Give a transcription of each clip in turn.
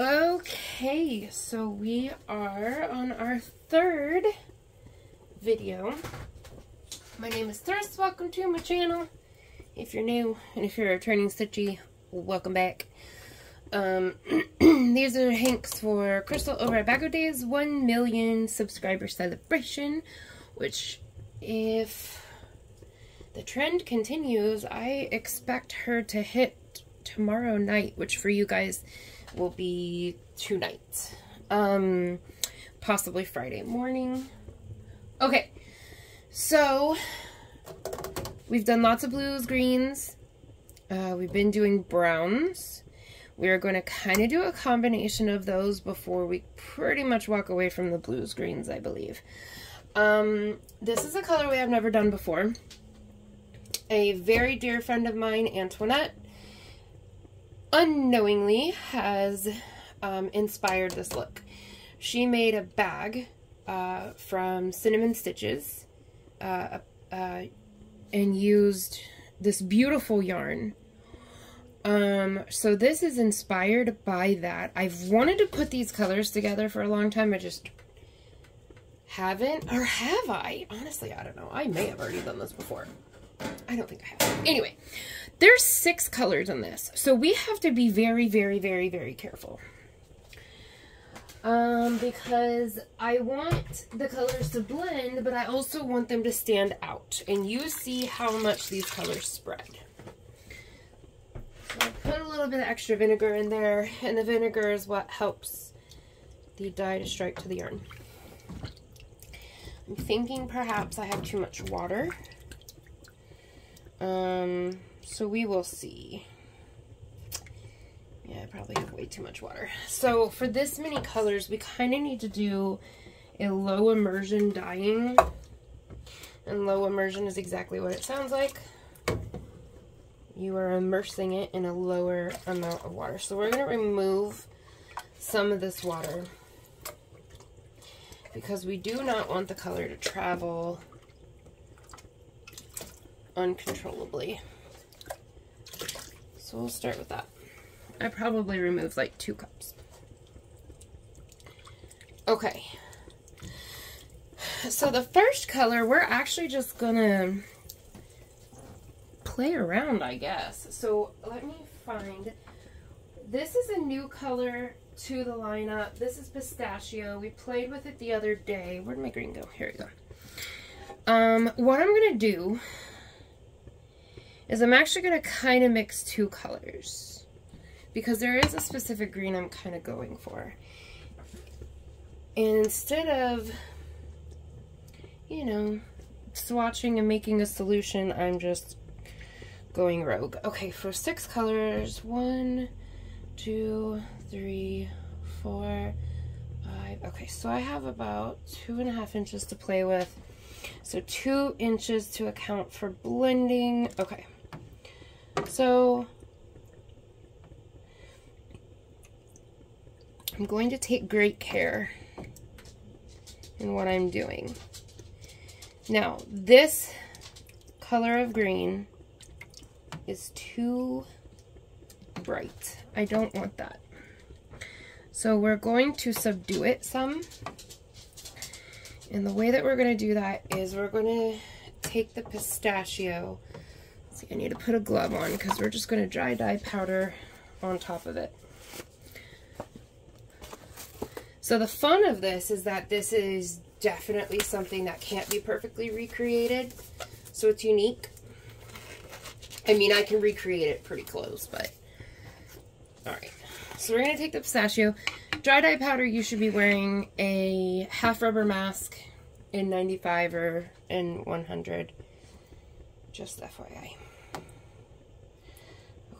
Okay, so we are on our third video. My name is Thryss. Welcome to my channel. If you're new and if you're a returning Stitchy, welcome back. These are Hanks for Crystal over at Bagoday's 1 million subscriber celebration, which if the trend continues, I expect her to hit tomorrow night, which for you guys will be tonight, possibly Friday morning. Okay, so we've done lots of blues, greens, we've been doing browns. We're going to kind of do a combination of those before we pretty much walk away from the blues, greens, I believe. This is a colorway I've never done before. A very dear friend of mine, Antoinette, unknowingly has inspired this look. She made a bag from Cinnamon Stitches and used this beautiful yarn. So this is inspired by that. I've wanted to put these colors together for a long time. I just haven't, or have I? Honestly, I don't know. I may have already done this before. I don't think I have. Anyway, there's 6 colors in this, so we have to be very, very, very, very careful. Because I want the colors to blend, but I also want them to stand out. And you see how much these colors spread. So I put a little bit of extra vinegar in there, and the vinegar is what helps the dye to strike to the yarn. I'm thinking perhaps I have too much water. So we will see. Yeah, I probably have way too much water. So for this many colors, we kind of need to do a low immersion dyeing. And low immersion is exactly what it sounds like. You are immersing it in a lower amount of water. So we're going to remove some of this water because we do not want the color to travel uncontrollably. So we'll start with that. I probably removed like 2 cups. Okay. So the first color, we're actually just gonna play around, I guess. So let me find, this is a new color to the lineup. This is pistachio. We played with it the other day. Where'd my green go? Here we go. What I'm gonna do is I'm actually going to kind of mix 2 colors because there is a specific green I'm kind of going for. And instead of, you know, swatching and making a solution, I'm just going rogue. Okay, for 6 colors, 1, 2, 3, 4, 5. Okay, so I have about 2.5 inches to play with. So 2 inches to account for blending. Okay. So I'm going to take great care in what I'm doing. Now, this color of green is too bright. I don't want that. So we're going to subdue it some. And the way that we're going to do that is we're going to take the pistachio. See, I need to put a glove on because we're just going to dry dye powder on top of it. So the fun of this is that this is definitely something that can't be perfectly recreated. So it's unique. I mean, I can recreate it pretty close, but alright. So we're going to take the pistachio. Dry dye powder, you should be wearing a half rubber mask in 95 or in 100. Just FYI.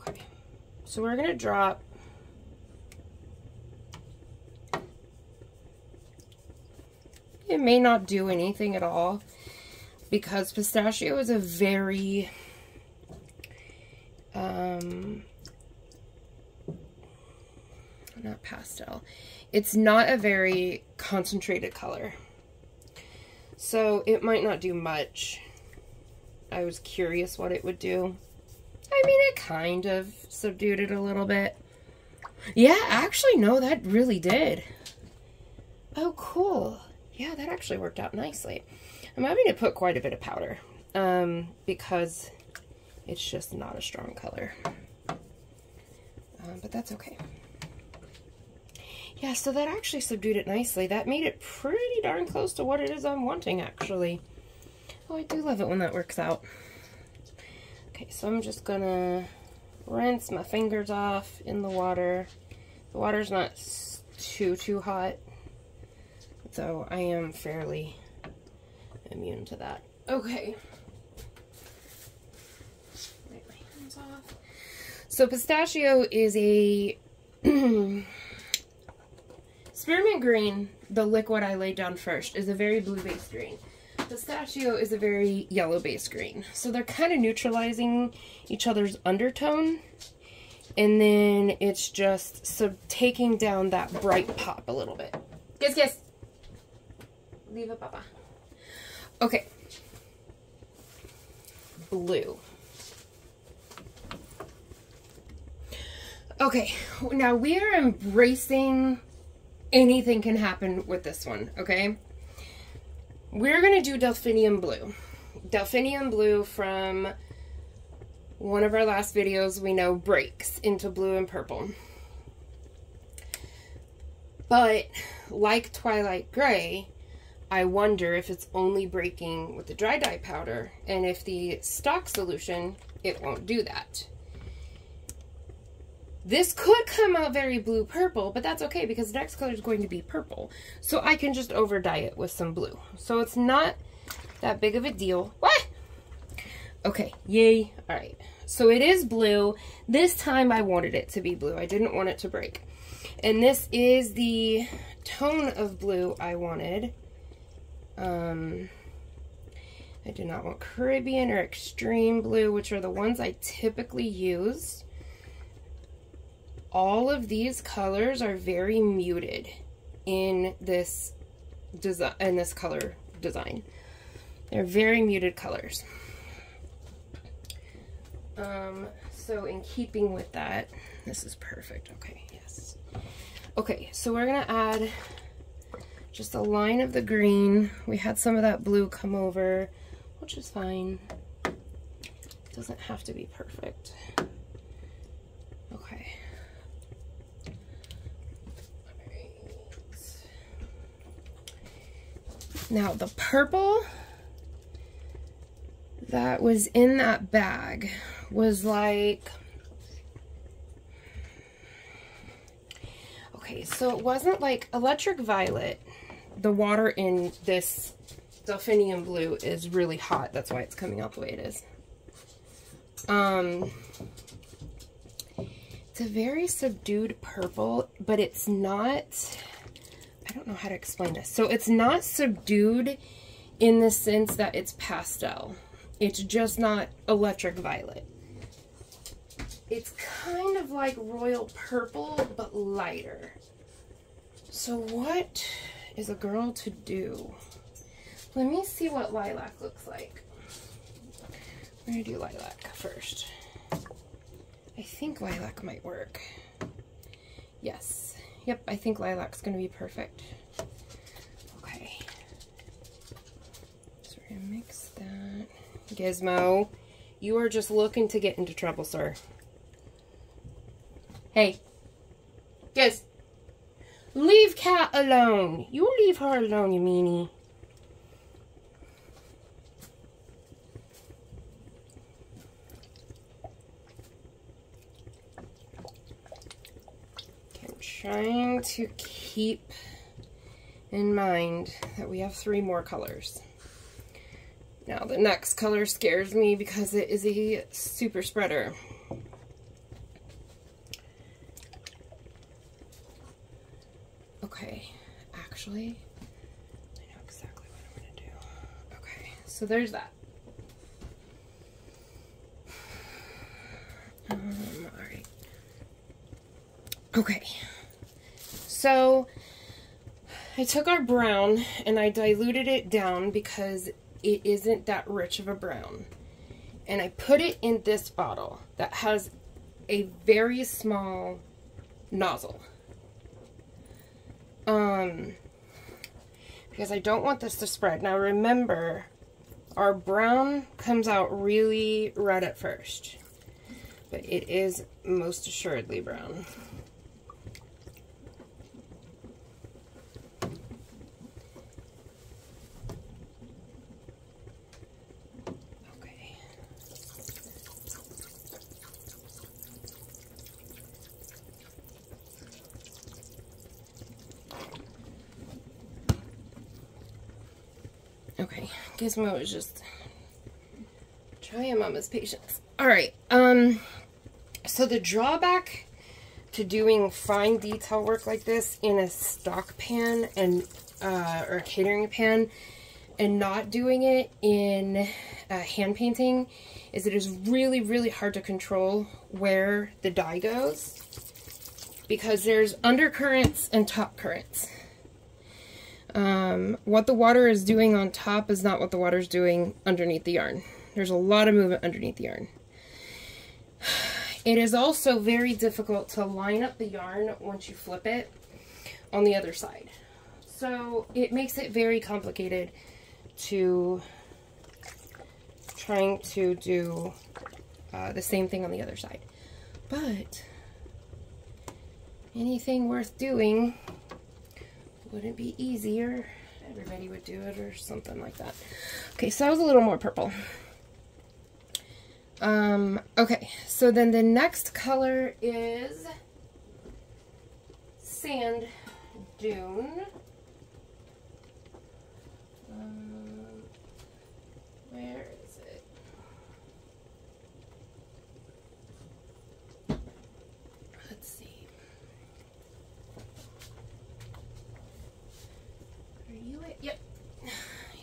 Okay. So we're going to drop it may not do anything at all because pistachio is a very not pastel. It's not a very concentrated color. So it might not do much. I was curious what it would do. I mean, it kind of subdued it a little bit. Yeah, actually, no, that really did. Oh, cool. Yeah, that actually worked out nicely. I'm having to put quite a bit of powder because it's just not a strong color. But that's okay. Yeah, so that actually subdued it nicely. That made it pretty darn close to what it is I'm wanting, actually. Oh, I do love it when that works out. Okay, so I'm just gonna rinse my fingers off in the water. The water's not too hot, so I am fairly immune to that. Okay. Wipe my hands off. So pistachio is a spearmint green, the liquid I laid down first, is a very blue-based green. Pistachio is a very yellow-based green. So they're kind of neutralizing each other's undertone. And then it's just taking down that bright pop a little bit. Yes, yes. Leave it, Papa. Okay. Blue. Okay, now we are embracing... anything can happen with this one, okay? We're going to do delphinium blue. Delphinium blue from one of our last videos we know breaks into blue and purple. But like Twilight Gray, I wonder if it's only breaking with the dry dye powder, and if the stock solution, it won't do that. This could come out very blue-purple, but that's okay because the next color is going to be purple. So I can just over-dye it with some blue. So it's not that big of a deal. What? Okay, yay. All right. So it is blue. This time I wanted it to be blue. I didn't want it to break. And this is the tone of blue I wanted. I do not want Caribbean or Extreme Blue, which are the ones I typically use. All of these colors are very muted in this design, in this color design. They're very muted colors. So in keeping with that, this is perfect. Okay, yes. Okay, so we're gonna add just a line of the green. We had some of that blue come over, which is fine. It doesn't have to be perfect. Okay. Now the purple that was in that bag was like, okay, so it wasn't like electric violet. The water in this delphinium blue is really hot. That's why it's coming out the way it is. It's a very subdued purple, but it's not... I don't know how to explain this. So it's not subdued in the sense that it's pastel. It's just not electric violet. It's kind of like royal purple, but lighter. So what is a girl to do? Let me see what lilac looks like. We're gonna do lilac first. I think lilac might work. Yes. Yep, I think lilac's going to be perfect. Okay. So we're going to mix that. Gizmo, you are just looking to get into trouble, sir. Hey. Giz. Leave cat alone. You leave her alone, you meanie. Trying to keep in mind that we have three more colors. Now the next color scares me because it is a super spreader. Okay, actually, I know exactly what I'm gonna do. Okay, so there's that. All right. Okay. So I took our brown and I diluted it down because it isn't that rich of a brown. And I put it in this bottle that has a very small nozzle. Because I don't want this to spread. Now remember, our brown comes out really red at first, but it is most assuredly brown. Okay, Gizmo is just trying Mama's patience. Alright, so the drawback to doing fine detail work like this in a stock pan and, or a catering pan, and not doing it in hand painting, is it is really, really hard to control where the dye goes, because there's undercurrents and top currents. What the water is doing on top is not what the water is doing underneath the yarn. There's a lot of movement underneath the yarn. It is also very difficult to line up the yarn once you flip it on the other side. So it makes it very complicated to trying to do the same thing on the other side. But anything worth doing wouldn't be easier. Everybody would do it or something like that. Okay, so that was a little more purple. Okay, so then the next color is Sand Dune. Where is it? Let's see. Yep,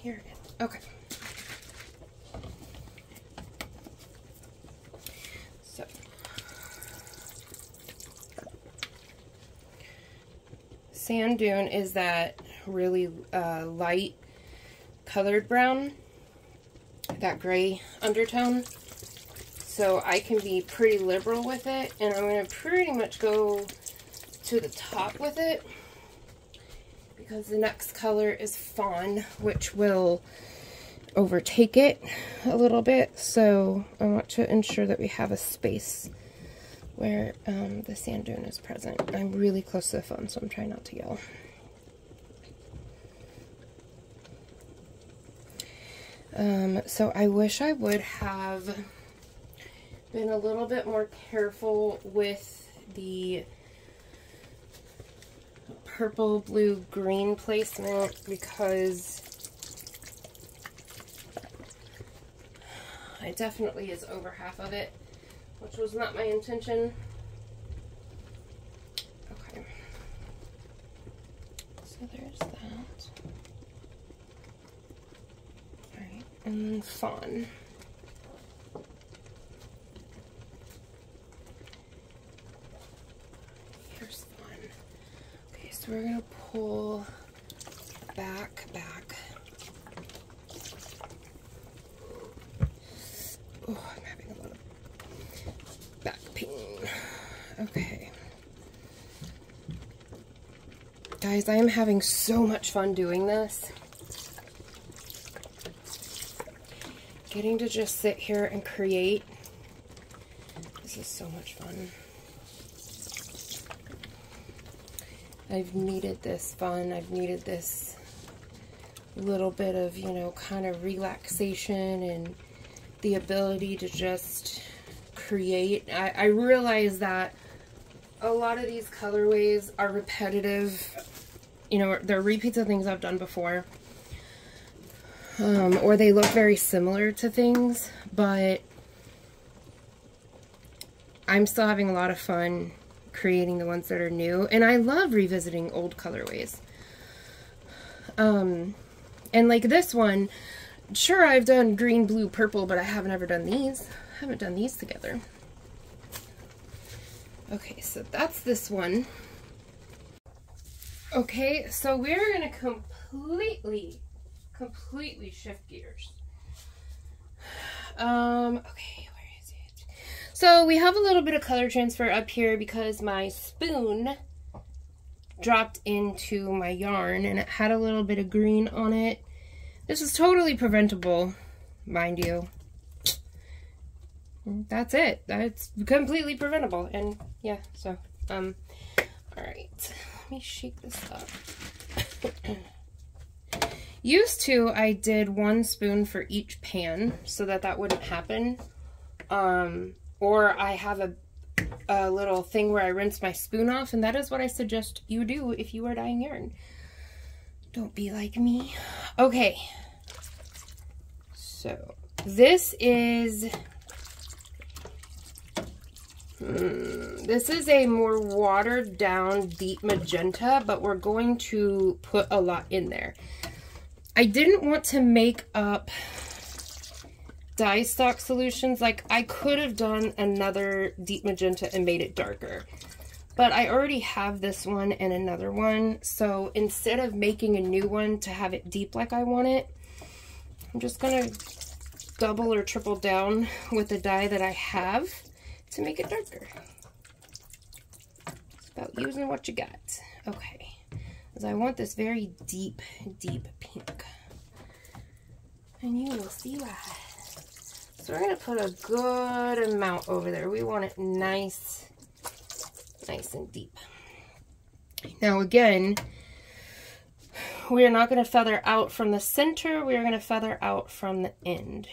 here it is. Okay. So. Sand Dune is that really light colored brown, that gray undertone. So I can be pretty liberal with it, and I'm going to pretty much go to the top with it, because the next color is Fawn, which will overtake it a little bit. So I want to ensure that we have a space where the sand dune is present. I'm really close to the phone, so I'm trying not to yell. So I wish I would have been a little bit more careful with the purple, blue, green placement, because it definitely is over half of it, which was not my intention. Okay. So there's that. Alright, and then Fawn. We're going to pull back. Oh, I'm having a lot of back pain. Okay. Guys, I am having so much fun doing this. Getting to just sit here and create. This is so much fun. I've needed this fun. I've needed this little bit of, you know, kind of relaxation and the ability to just create. I realize that a lot of these colorways are repetitive. You know, they're repeats of things I've done before. Or they look very similar to things, but I'm still having a lot of fun creating the ones that are new, and I love revisiting old colorways. And like this one, sure, I've done green, blue, purple, but I haven't ever done these. I haven't done these together. Okay, so that's this one. Okay, so we're gonna completely shift gears. Okay, where is it? So we have a little bit of color transfer up here because my spoon dropped into my yarn and it had a little bit of green on it. This is totally preventable, mind you. That's it. That's completely preventable. And yeah, so, alright. Let me shake this up. Used to, I did one spoon for each pan so that that wouldn't happen. Or I have a little thing where I rinse my spoon off, and that is what I suggest you do if you are dyeing yarn. Don't be like me. Okay. So, this is... this is a more watered down deep magenta, but we're going to put a lot in there. I didn't want to make up dye stock solutions. Like, I could have done another deep magenta and made it darker, but I already have this one and another one, so instead of making a new one to have it deep like I want it, I'm just gonna double or triple down with the dye that I have to make it darker. It's about using what you got. Okay, because I want this very deep, deep pink. And you will see why. So we're going to put a good amount over there. We want it nice, nice and deep. Now again, we are not going to feather out from the center. We are going to feather out from the end.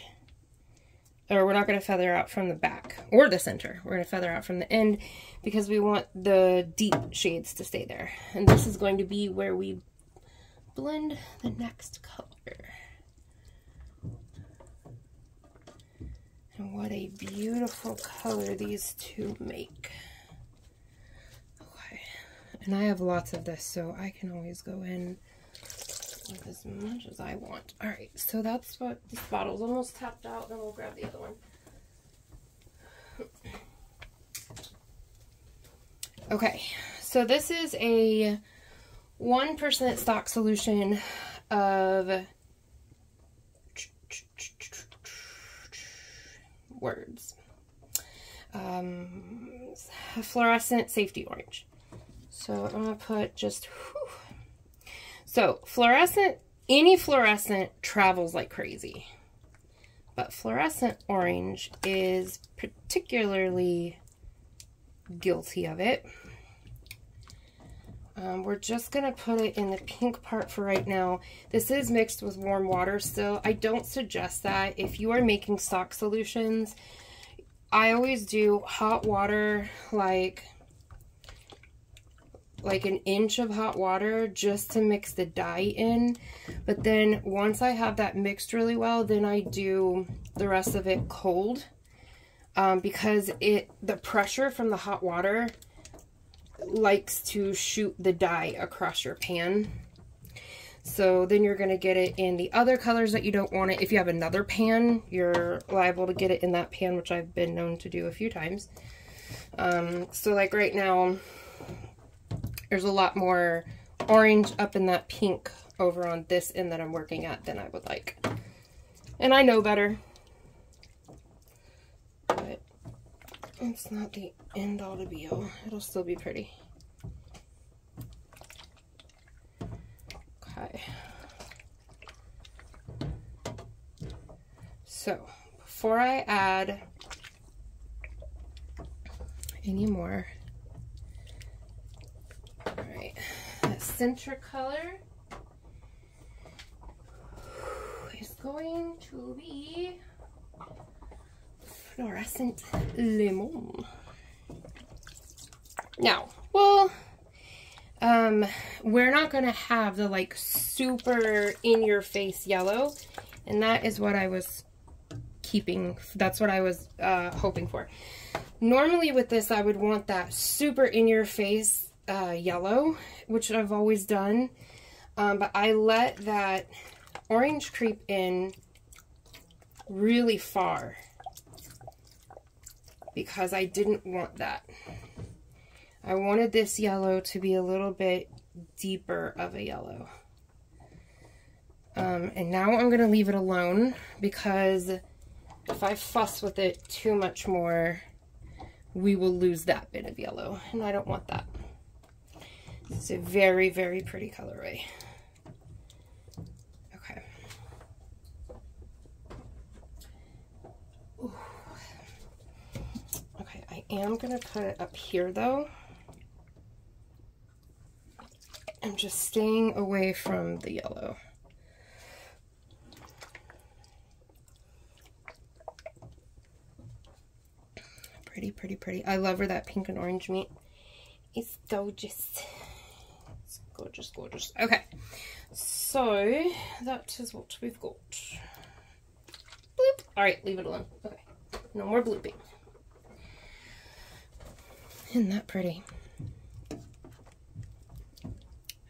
Or we're not going to feather out from the back or the center. We're going to feather out from the end because we want the deep shades to stay there. And this is going to be where we blend the next color. And what a beautiful color these two make. Okay. And I have lots of this, so I can always go in with as much as I want. Alright, so that's what this bottle's almost tapped out, and we'll grab the other one. Okay, so this is a 1% stock solution of words. A fluorescent safety orange. So I'm going to put just... whew. So, fluorescent, any fluorescent travels like crazy, but fluorescent orange is particularly guilty of it. We're just going to put it in the pink part for right now. This is mixed with warm water still. I don't suggest that. If you are making stock solutions, I always do hot water, like an inch of hot water just to mix the dye in. But then once I have that mixed really well, then I do the rest of it cold, because the pressure from the hot water likes to shoot the dye across your pan. So then you're gonna get it in the other colors that you don't want it. If you have another pan, you're liable to get it in that pan, which I've been known to do a few times. So like right now, there's a lot more orange up in that pink over on this end that I'm working at than I would like. And I know better. But it's not the end all to be all. It'll still be pretty. Okay. So, before I add any more, center color is going to be fluorescent lemon. Now, well, we're not going to have the like super in-your-face yellow, and that is what I was keeping. That's what I was hoping for. Normally with this, I would want that super in-your-face yellow, which I've always done, but I let that orange creep in really far because I didn't want that. I wanted this yellow to be a little bit deeper of a yellow. And now I'm going to leave it alone because if I fuss with it too much more, we will lose that bit of yellow, and I don't want that. It's a very, very pretty colorway. Okay. Ooh. Okay, I am gonna put it up here though. I'm just staying away from the yellow. Pretty, pretty, pretty. I love where that pink and orange meet. It's gorgeous. It's gorgeous, gorgeous. Okay, so that is what we've got. Bloop. All right, leave it alone. Okay, no more blooping. Isn't that pretty?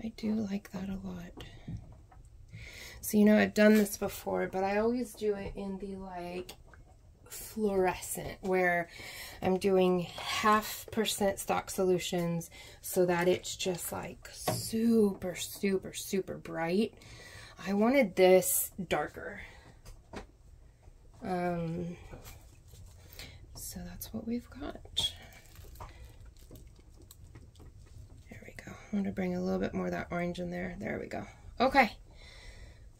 I do like that a lot. So, you know, I've done this before, but I always do it in the, like, fluorescent, where I'm doing 0.5% stock solutions so that it's just like super, super, super bright. I wanted this darker. So that's what we've got. There we go. I'm going to bring a little bit more of that orange in there. There we go. Okay.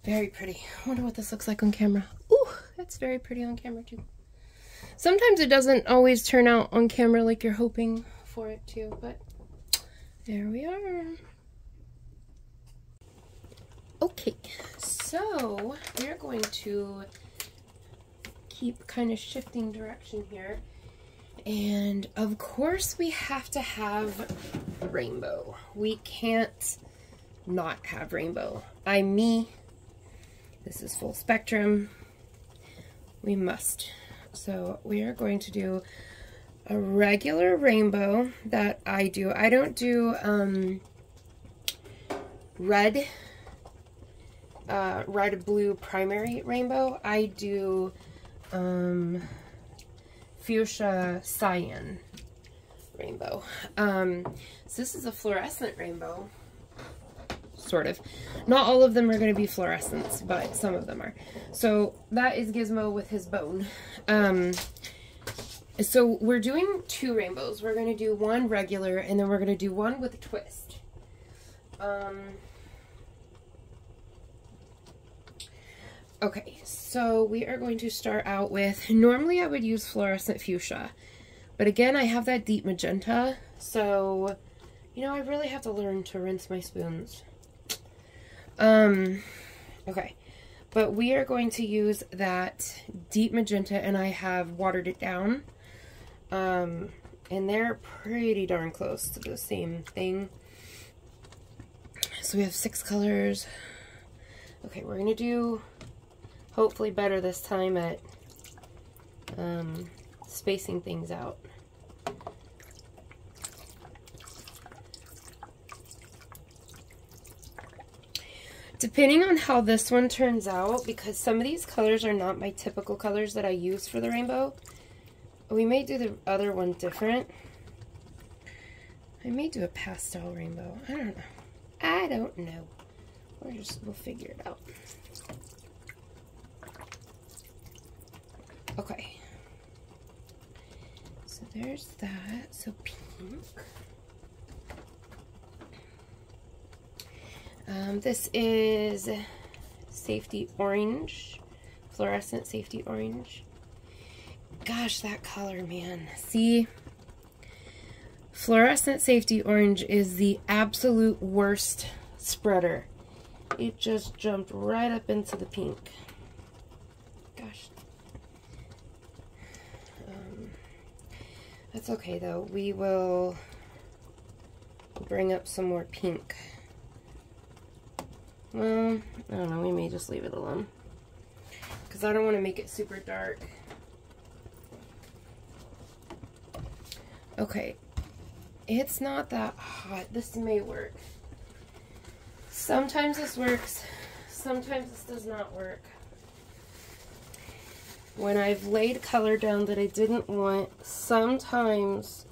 Very pretty. I wonder what this looks like on camera. Ooh, that's very pretty on camera too. Sometimes it doesn't always turn out on camera like you're hoping for it to, but there we are. Okay, so we're going to keep kind of shifting direction here. And of course we have to have rainbow. We can't not have rainbow. I'm me. This is full spectrum. We must. So we are going to do a regular rainbow that I do. I don't do red, red-blue primary rainbow. I do fuchsia cyan rainbow. So this is a fluorescent rainbow, sort of. Not all of them are going to be fluorescents, but some of them are. So that is Gizmo with his bone. So we're doing two rainbows. We're going to do one regular, and then we're going to do one with a twist. Okay, so we are going to start out with, normally I would use fluorescent fuchsia, but again, I have that deep magenta, so, you know, I really have to learn to rinse my spoons. Okay, but we are going to use that deep magenta, and I have watered it down, and they're pretty darn close to the same thing. So we have 6 colors. Okay, we're going to do, hopefully better this time at, spacing things out. Depending on how this one turns out, because some of these colors are not my typical colors that I use for the rainbow, we may do the other one different. I may do a pastel rainbow. I don't know. I don't know. We'll figure it out. Okay. So there's that. So pink. This is safety orange, fluorescent safety orange. Gosh, that color, man. See, fluorescent safety orange is the absolute worst spreader. It just jumped right up into the pink. Gosh. That's okay though. We will bring up some more pink. Well, I don't know, we may just leave it alone, because I don't want to make it super dark. Okay, it's not that hot. This may work. Sometimes this works, sometimes this does not work. When I've laid color down that I didn't want, sometimes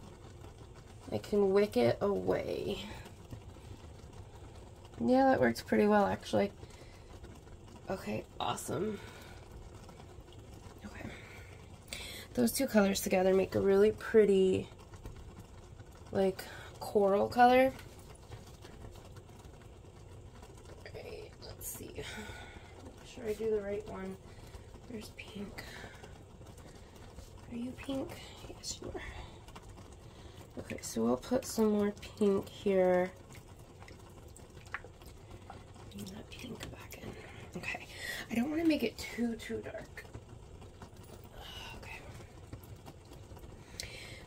I can wick it away. Yeah, that works pretty well, actually. Okay, awesome. Okay. Those two colors together make a really pretty, like, coral color. Alright, let's see. Make sure I do the right one. There's pink. Are you pink? Yes, you are. Okay, so we'll put some more pink here. Bring that pink back in. Okay, I don't want to make it too dark. Okay.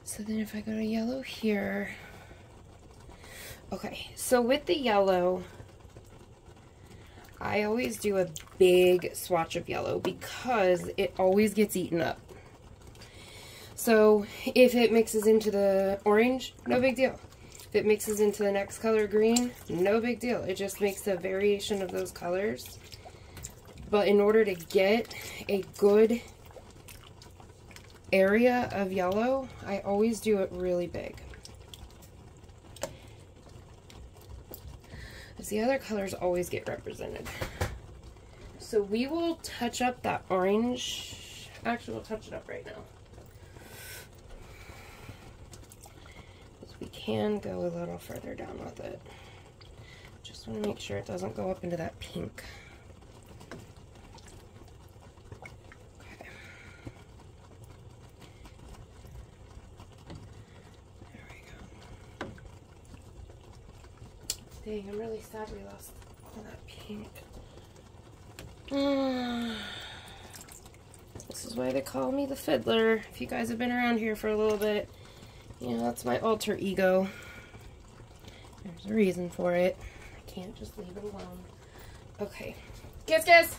So then if I go to yellow here. Okay, so with the yellow, I always do a big swatch of yellow because it always gets eaten up. So if it mixes into the orange, no big deal. If it mixes into the next color, green, no big deal. It just makes a variation of those colors. But in order to get a good area of yellow, I always do it really big. The other colors always get represented. So we will touch up that orange. Actually, we'll touch it up right now. Because we can go a little further down with it. Just want to make sure it doesn't go up into that pink. Okay. Dang, I'm really sad we lost all that pink. This is why they call me the Fiddler. If you guys have been around here for a little bit, you know, that's my alter ego. There's a reason for it. I can't just leave it alone. Okay. Kiss, kiss!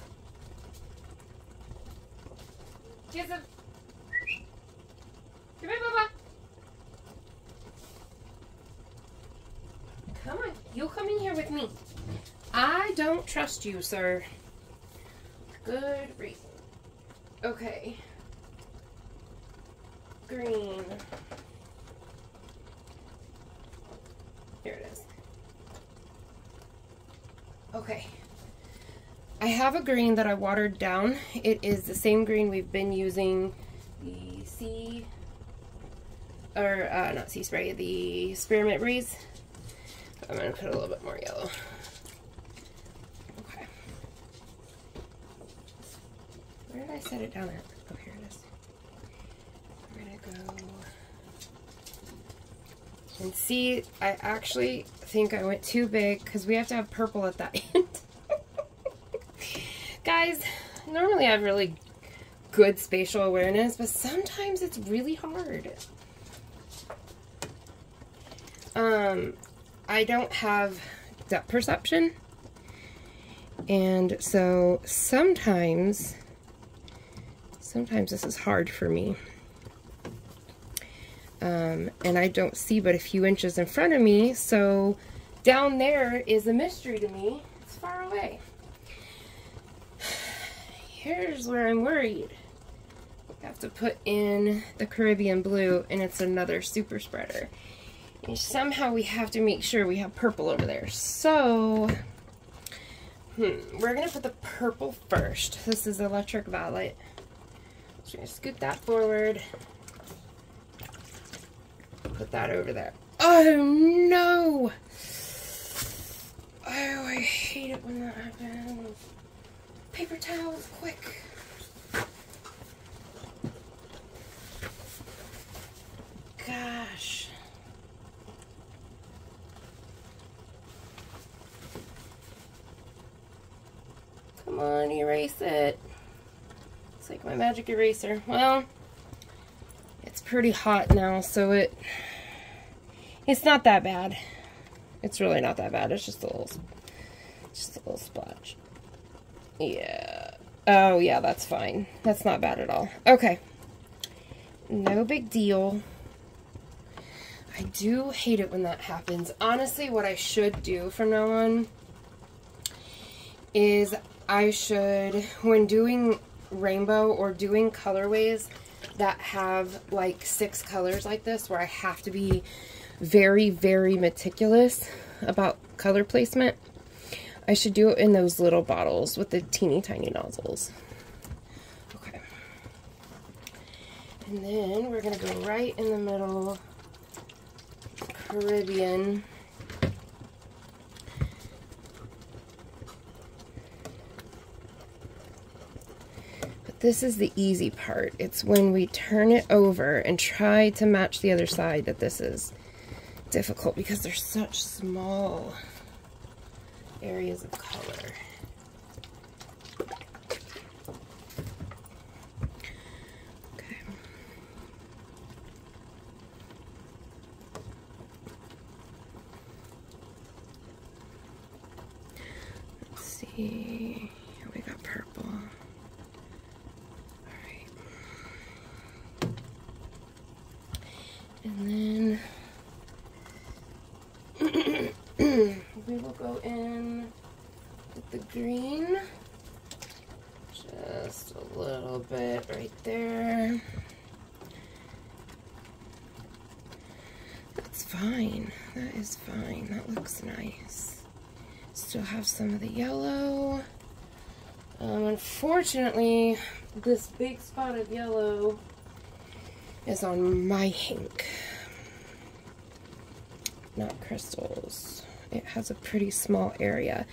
Kiss him! Come here, Bubba! Come on, you come in here with me. I don't trust you, sir. Good reason. Okay. Green. Here it is. Okay. I have a green that I watered down. It is the same green we've been using, the sea, or not sea spray, the spearmint breeze. I'm going to put a little bit more yellow. Okay. Where did I set it down at? Oh, here it is. We're going to go... And see, I actually think I went too big because we have to have purple at that end. Guys, normally I have really good spatial awareness, but sometimes it's really hard. I don't have depth perception, and so sometimes this is hard for me, and I don't see but a few inches in front of me, so down there is a mystery to me. It's far away. Here's where I'm worried. I have to put in the Caribbean blue, and it's another super spreader. Somehow we have to make sure we have purple over there. So, we're going to put the purple first. This is Electric Violet. So we're going to scoot that forward. Put that over there. Oh, no! Oh, I hate it when that happens. Paper towels, quick! Gosh. Come on, erase it. It's like my magic eraser. Well, it's pretty hot now, so it's not that bad. It's really not that bad. It's just a little splotch. Yeah. Oh, yeah, that's fine. That's not bad at all. Okay. No big deal. I do hate it when that happens. Honestly, what I should do from now on is I should, when doing rainbow or doing colorways that have like 6 colors like this, where I have to be very, very meticulous about color placement, I should do it in those little bottles with the teeny tiny nozzles. Okay. And then we're gonna go right in the middle, Caribbean. But this is the easy part. It's when we turn it over and try to match the other side that this is difficult, because they're such small areas of color. Have some of the yellow. Unfortunately, this big spot of yellow is on my ink, not Crystal's. It has a pretty small area,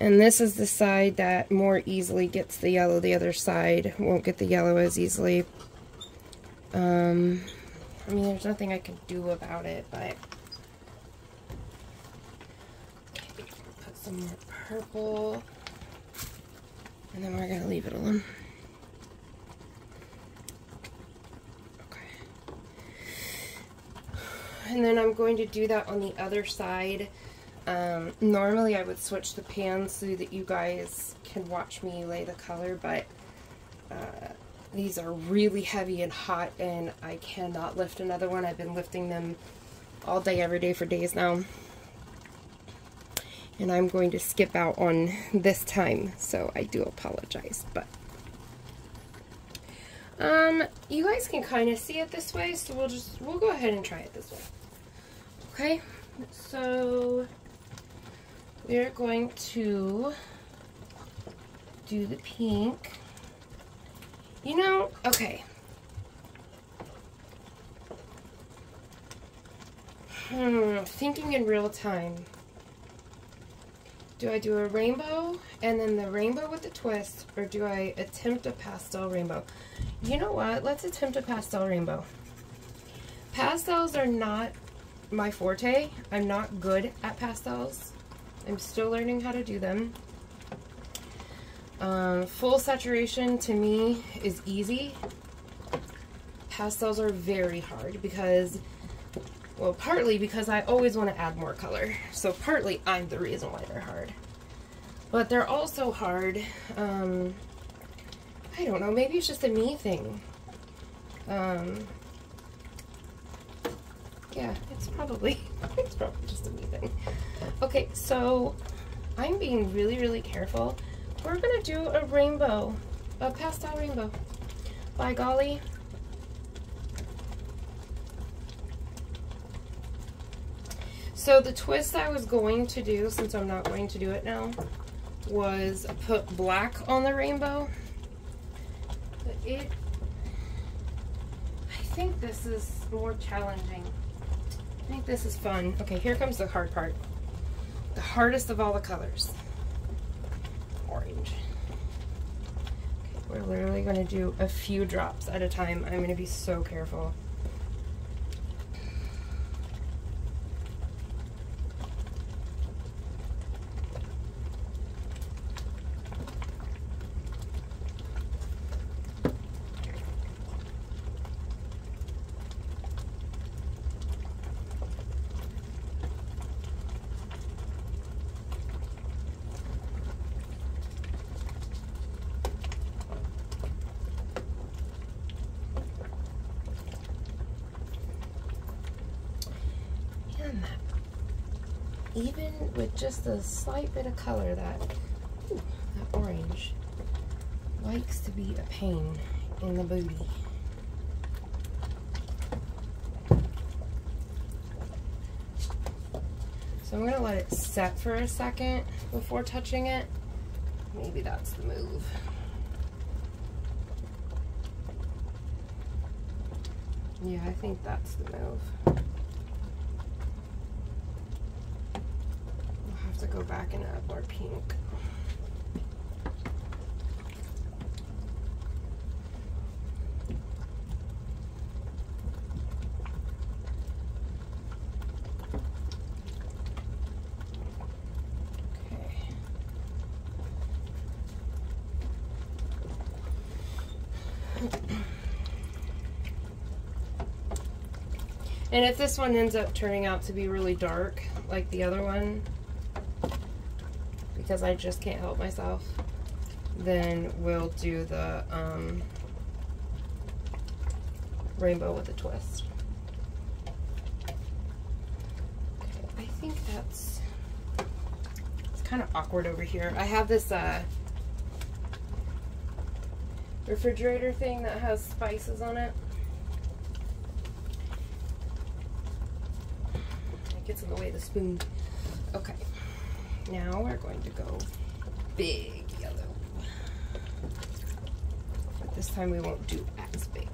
and this is the side that more easily gets the yellow. The other side won't get the yellow as easily. I mean, there's nothing I can do about it, but some more purple, and then we're going to leave it alone. Okay. And then I'm going to do that on the other side. Normally I would switch the pans so that you guys can watch me lay the color, but these are really heavy and hot, and I cannot lift another one. I've been lifting them all day, every day for days now. And I'm going to skip out on this time, so I do apologize, but you guys can kind of see it this way, so we'll go ahead and try it this way. Okay, so we're going to do the pink. You know, okay. Thinking in real time. Do I do a rainbow and then the rainbow with the twist, or do I attempt a pastel rainbow? You know what? Let's attempt a pastel rainbow. Pastels are not my forte. I'm not good at pastels. I'm still learning how to do them. Full saturation to me is easy. Pastels are very hard because, well, partly because I always want to add more color, so partly I'm the reason why they're hard. But they're also hard, I don't know, maybe it's just a me thing. Yeah, it's probably just a me thing. Okay, so I'm being really, really careful. We're gonna do a rainbow, a pastel rainbow. By golly. So the twist I was going to do, since I'm not going to do it now, was put black on the rainbow. But I think this is more challenging. I think this is fun. Okay, here comes the hard part. The hardest of all the colors. Orange. Okay, we're literally going to do a few drops at a time. I'm going to be so careful. Even with just a slight bit of color, that orange likes to be a pain in the booty. So I'm going to let it set for a second before touching it. Maybe that's the move. Yeah, I think that's the move. I'll have to go back and add more pink. And if this one ends up turning out to be really dark, like the other one, because I just can't help myself, then we'll do the rainbow with a twist. Okay, I think that's, it's kind of awkward over here. I have this refrigerator thing that has spices on it. Gets in the way of the spoon. Okay, now we're going to go big yellow, but this time we won't do as big.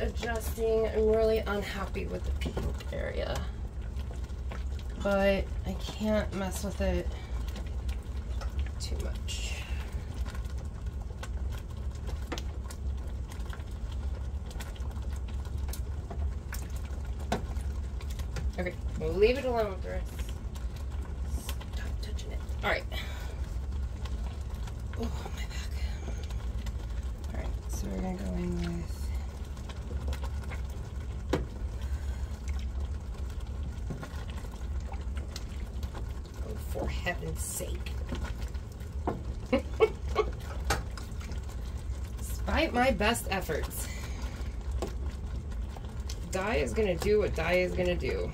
Adjusting. I'm really unhappy with the pink area, but I can't mess with it too much. Okay, we'll leave it alone with the rest. Stop touching it. All right. Oh, my back. All right, so we're gonna go in with. Heaven's sake. Despite my best efforts, dye is gonna do what dye is gonna do.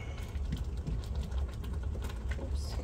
Oops.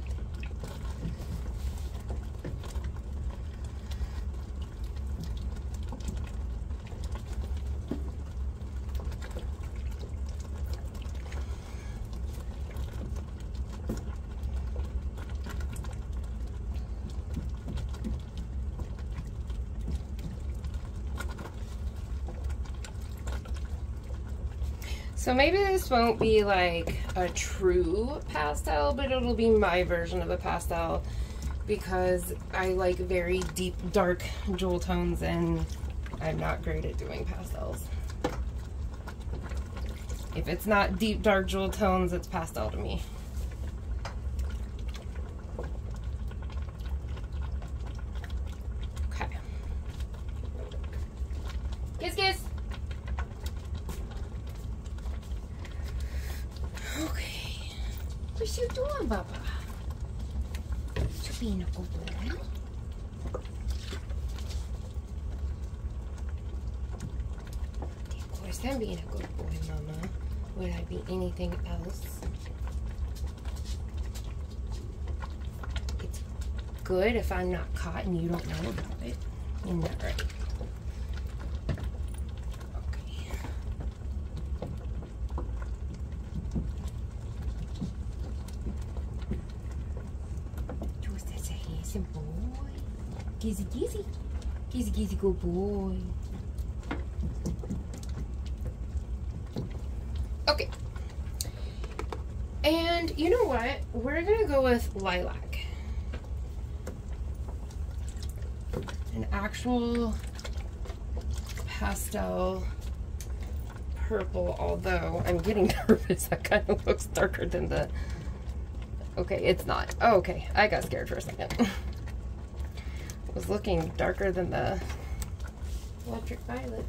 So maybe this won't be like a true pastel, but it'll be my version of a pastel because I like very deep, dark jewel tones and I'm not great at doing pastels. If it's not deep, dark jewel tones, it's pastel to me. Anything else? It's good if I'm not caught and you don't know about it. You're not right. Okay. You're such a handsome boy. Gizzy, gizzy. Gizzy, gizzy, good boy. And you know what? We're gonna go with lilac. An actual pastel purple, although I'm getting nervous. That kind of looks darker than the... Okay, it's not. Oh, okay, I got scared for a second. It was looking darker than the electric violet.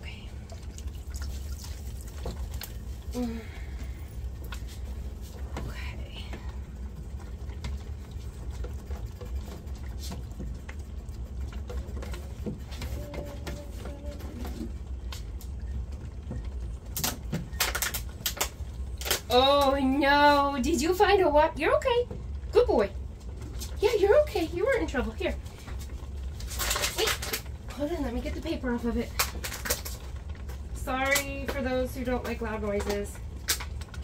Okay. Oh no, did you find a what? You're okay. Good boy. Yeah, you're okay. You weren't in trouble. Here. Wait. Hold on, let me get the paper off of it. Sorry for those who don't like loud noises.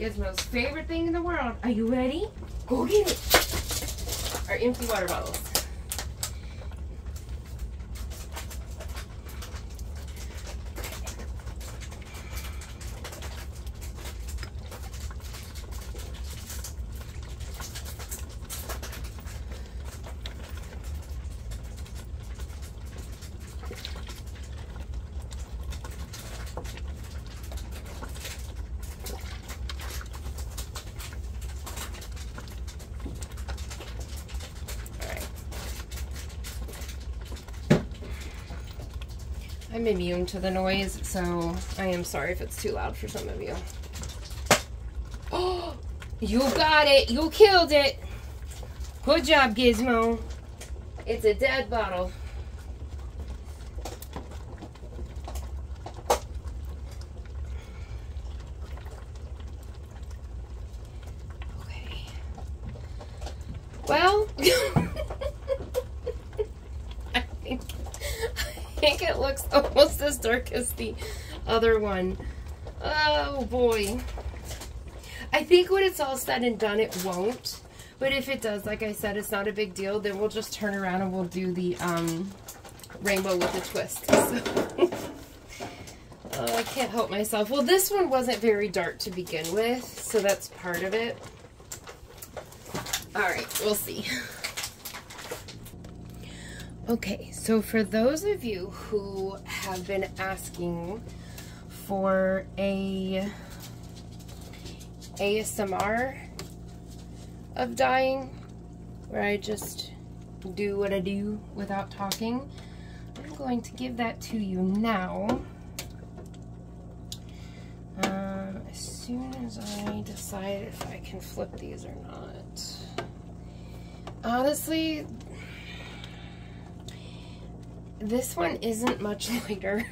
Gizmo's favorite thing in the world. Are you ready? Go get it. Our empty water bottles. I'm immune to the noise, so I am sorry if it's too loud for some of you. Oh, you got it. You killed it. Good job, Gizmo. It's a dead bottle. Okay. Well, I think it looks almost as dark as the other one. Oh boy. I think when it's all said and done, it won't. But if it does, like I said, it's not a big deal. Then we'll just turn around and we'll do the rainbow with a twist. So. Oh, I can't help myself. Well, this one wasn't very dark to begin with, so that's part of it. All right, we'll see. Okay, so for those of you who have been asking for a ASMR of dyeing, where I just do what I do without talking, I'm going to give that to you now. As soon as I decide if I can flip these or not. Honestly, this one isn't much lighter.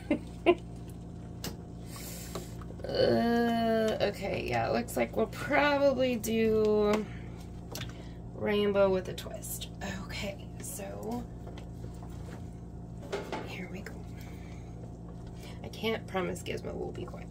Okay, yeah, it looks like we'll probably do rainbow with a twist. Okay, so here we go. I can't promise Gizmo will be quiet.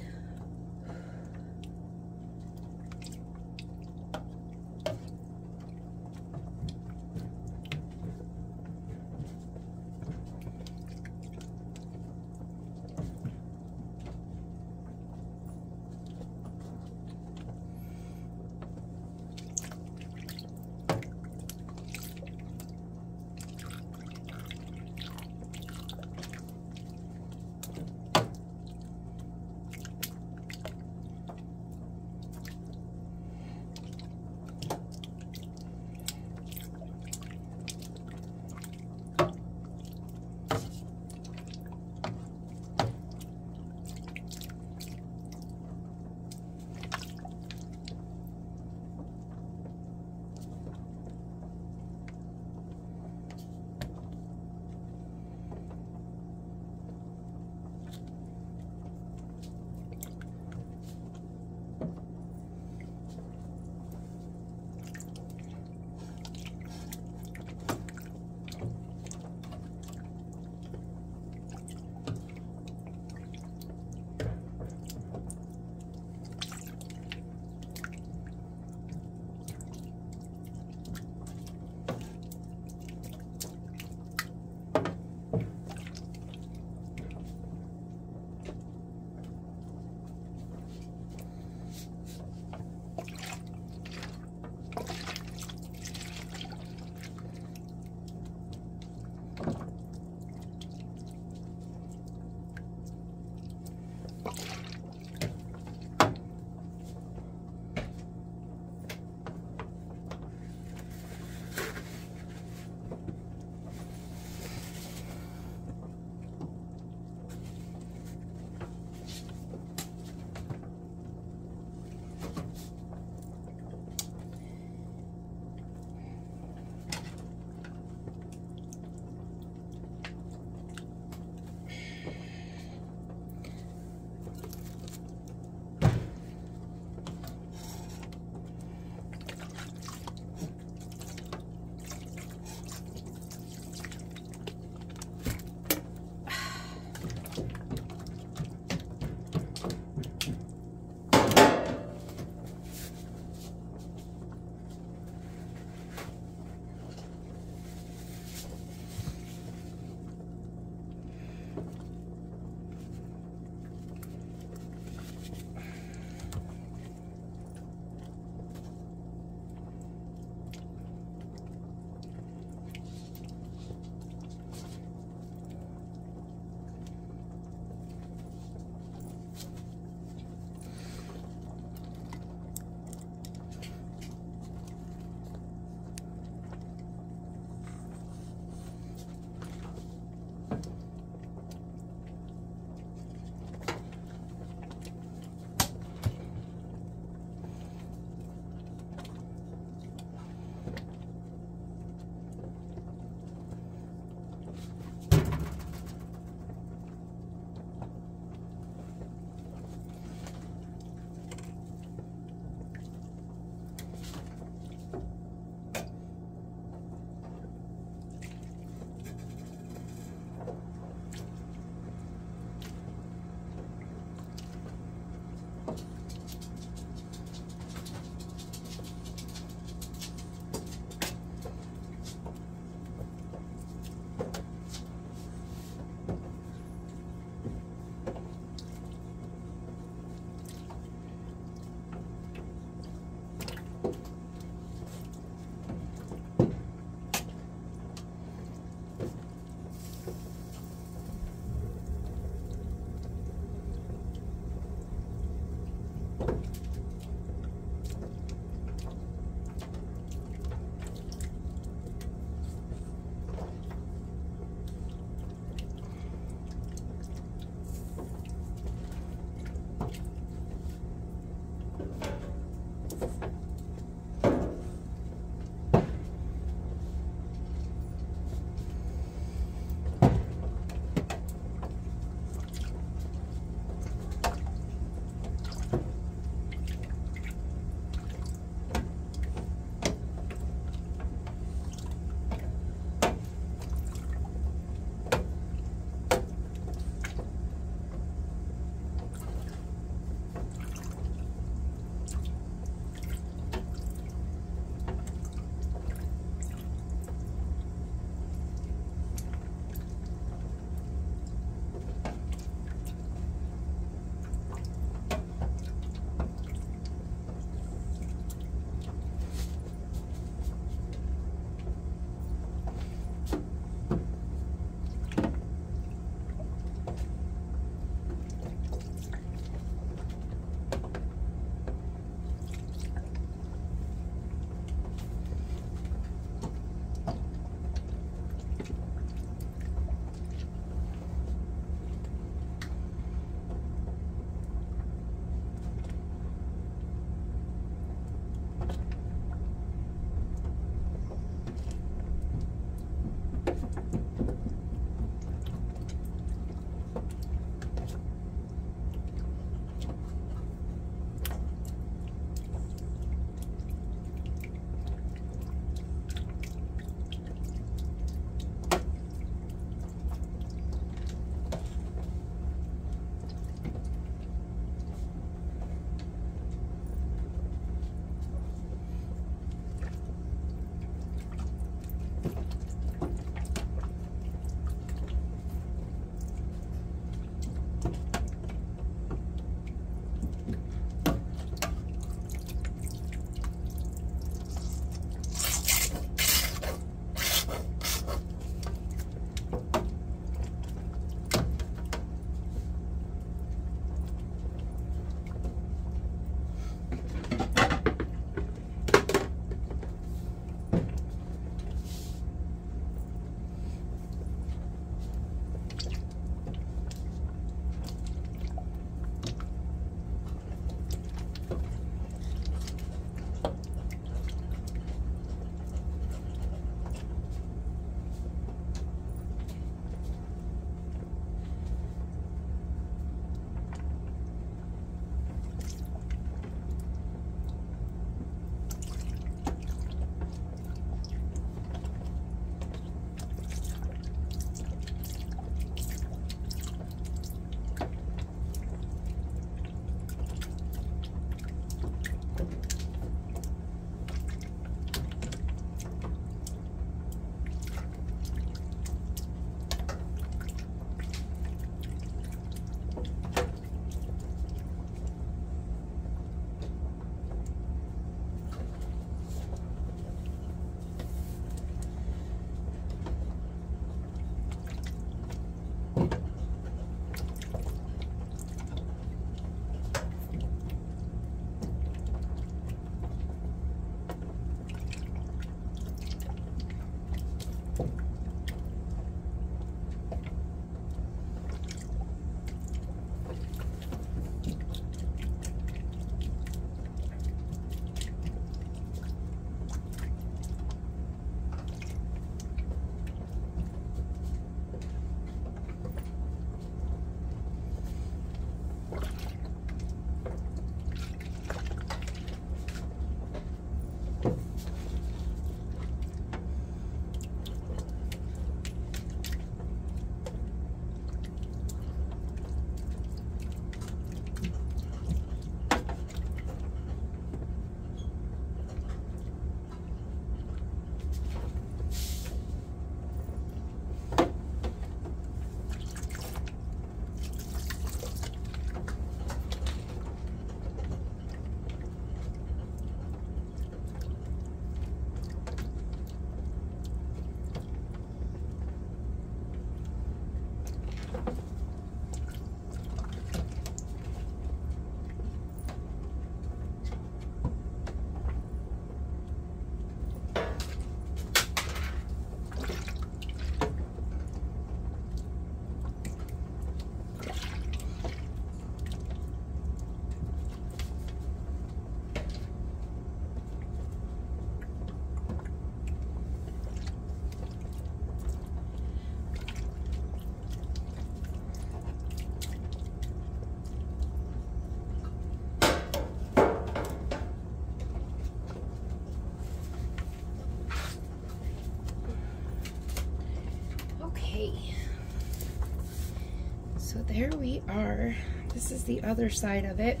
So there we are. This is the other side of it.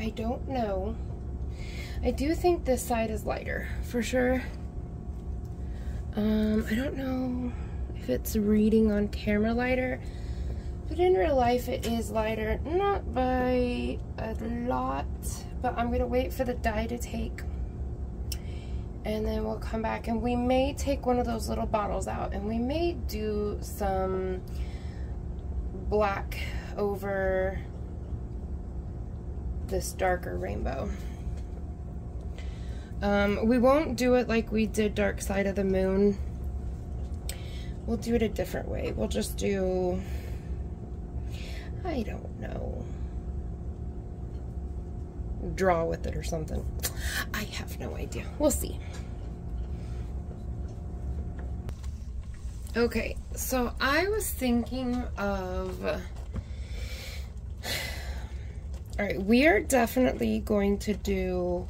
I don't know. I do think this side is lighter for sure. I don't know if it's reading on camera lighter, but in real life it is lighter, not by a lot, but I'm gonna wait for the dye to take. And then we'll come back and we may take one of those little bottles out and we may do some black over this darker rainbow. We won't do it like we did Dark Side of the Moon. We'll do it a different way. We'll just do, I don't know, draw with it or something. I have no idea. We'll see. Okay, so I was thinking of, all right, we are definitely going to do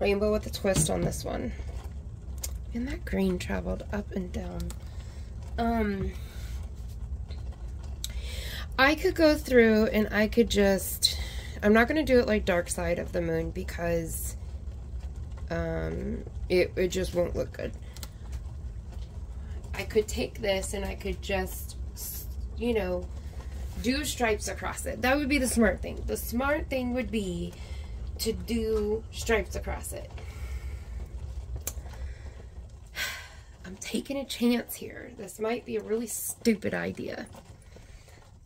rainbow with a twist on this one. And that green traveled up and down. I could go through and I could just, I'm not going to do it like Dark Side of the Moon because it just won't look good. I could take this and I could just, you know, do stripes across it. That would be the smart thing. The smart thing would be to do stripes across it. I'm taking a chance here. This might be a really stupid idea.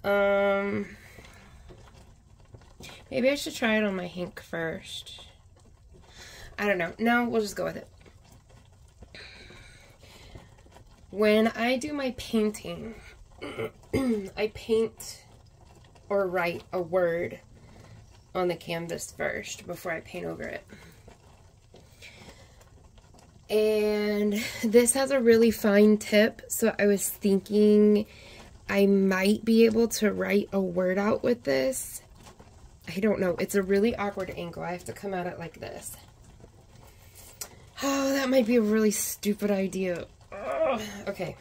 Maybe I should try it on my hank first. I don't know. No, we'll just go with it. When I do my painting, I paint or write a word on the canvas first before I paint over it. And this has a really fine tip, so I was thinking I might be able to write a word out with this. I don't know. It's a really awkward angle. I have to come at it like this. Oh, that might be a really stupid idea. Ugh. Okay.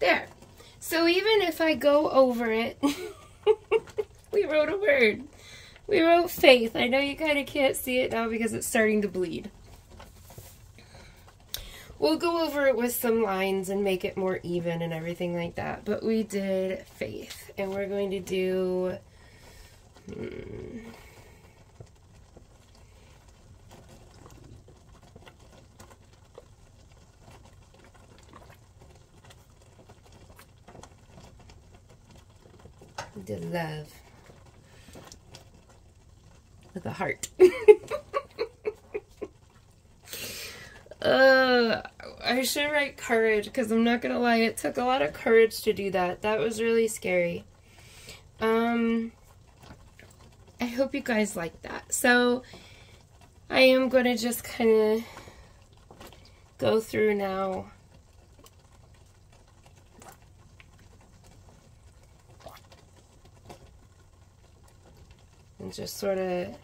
There. So even if I go over it, we wrote a word. We wrote faith. I know you kind of can't see it now because it's starting to bleed. We'll go over it with some lines and make it more even and everything like that. But we did Faith, and we're going to do we did Love with a heart. I should write courage, because I'm not gonna lie, it took a lot of courage to do that. That was really scary. I hope you guys like that. So I am gonna just kind of go through now and just sort of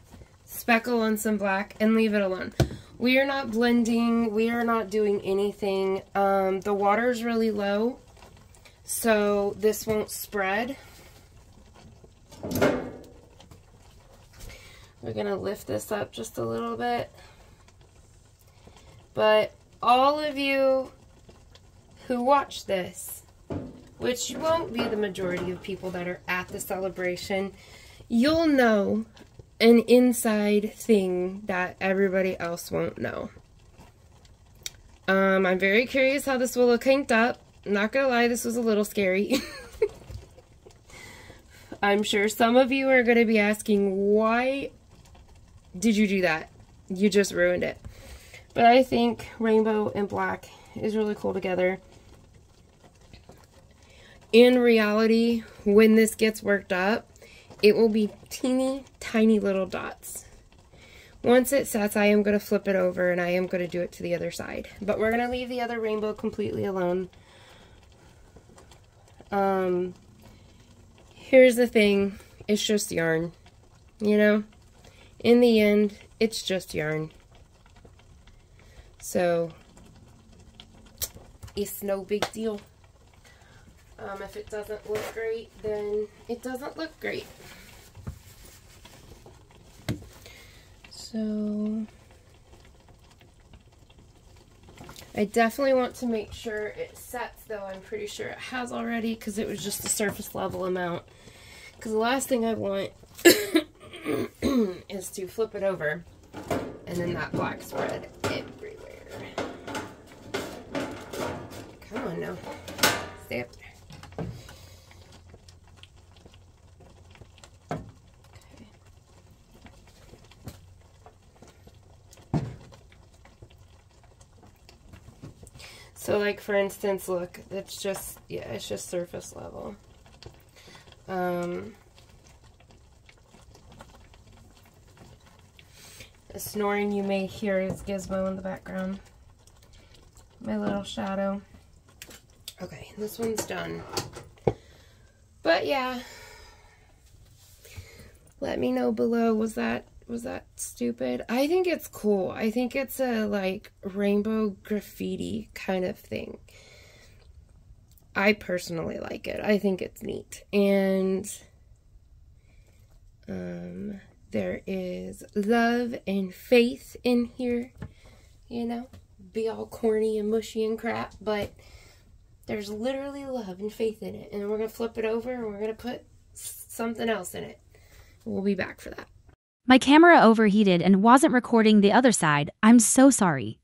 speckle on some black and leave it alone. We are not blending, we are not doing anything. The water is really low, so this won't spread. We're gonna lift this up just a little bit. But all of you who watch this, which won't be the majority of people that are at the celebration, you'll know an inside thing that everybody else won't know. I'm very curious how this will look inked up. I'm not gonna lie, this was a little scary. I'm sure some of you are gonna be asking, why did you do that? You just ruined it. But I think rainbow and black is really cool together. In reality, when this gets worked up, it will be teeny tiny little dots. Once it sets, I am going to flip it over and I am going to do it to the other side. But we're going to leave the other rainbow completely alone. Here's the thing. It's just yarn. You know? In the end, it's just yarn. So, it's no big deal. If it doesn't look great, then it doesn't look great. So, I definitely want to make sure it sets, though. I'm pretty sure it has already, because it was just the surface level amount. Because the last thing I want is to flip it over, and then that black spread everywhere. Come on now. Stay up there. So like for instance, look, it's just, yeah, it's just surface level. The snoring you may hear is Gizmo in the background. My little shadow. Okay, this one's done. But yeah, let me know below, was that stupid? I think it's cool. I think it's a like rainbow graffiti kind of thing. I personally like it. I think it's neat. And there is love and faith in here. You know, be all corny and mushy and crap, but there's literally love and faith in it. And we're gonna flip it over and we're gonna put something else in it. We'll be back for that. My camera overheated and wasn't recording the other side. I'm so sorry.